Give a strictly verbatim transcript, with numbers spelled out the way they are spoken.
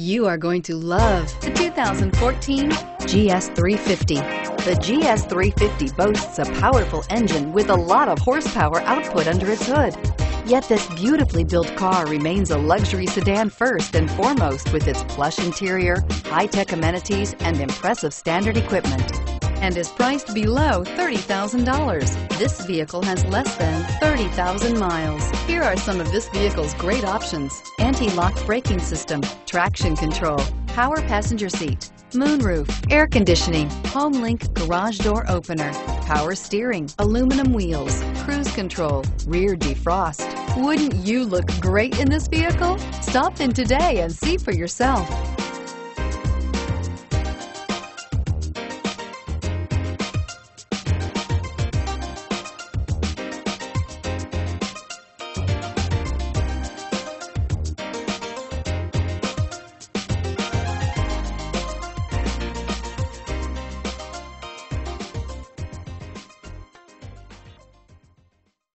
You are going to love the two thousand fourteen G S three fifty. The G S three fifty boasts a powerful engine with a lot of horsepower output under its hood. Yet this beautifully built car remains a luxury sedan first and foremost, with its plush interior, high-tech amenities, and impressive standard equipment, and is priced below thirty thousand dollars. This vehicle has less than thirty thousand miles. Here are some of this vehicle's great options: anti-lock braking system, traction control, power passenger seat, moonroof, air conditioning, HomeLink garage door opener, power steering, aluminum wheels, cruise control, rear defrost. Wouldn't you look great in this vehicle? Stop in today and see for yourself.